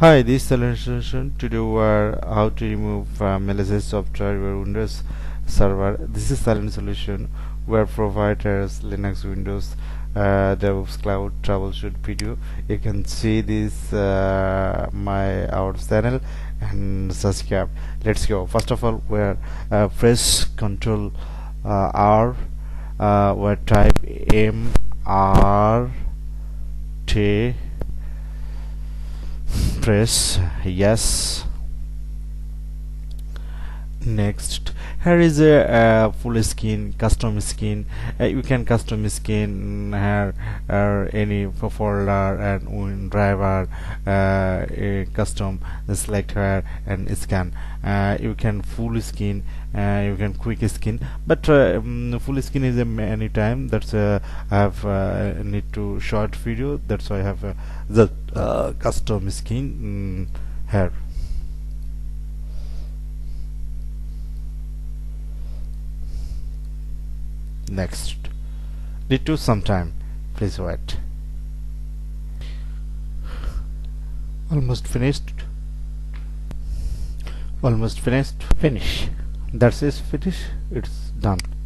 Hi, this is Silent Solution. Today we are how to remove malicious software your Windows server. This is Silent Solution, where providers Linux, Windows, DevOps Cloud troubleshoot video. You can see this our channel and subscribe. Let's go. First of all, we are press Control R. We type MRT. Press yes. Next, here is a full skin, custom skin. You can custom skin here any folder and driver. Custom select here and scan. You can full skin, you can quick skin, but full skin is any time. That's I have need to short video. That's why I have the custom skin here. Next, need to sometime, please wait. Almost finished. Finish. That's it. Finish. It's done.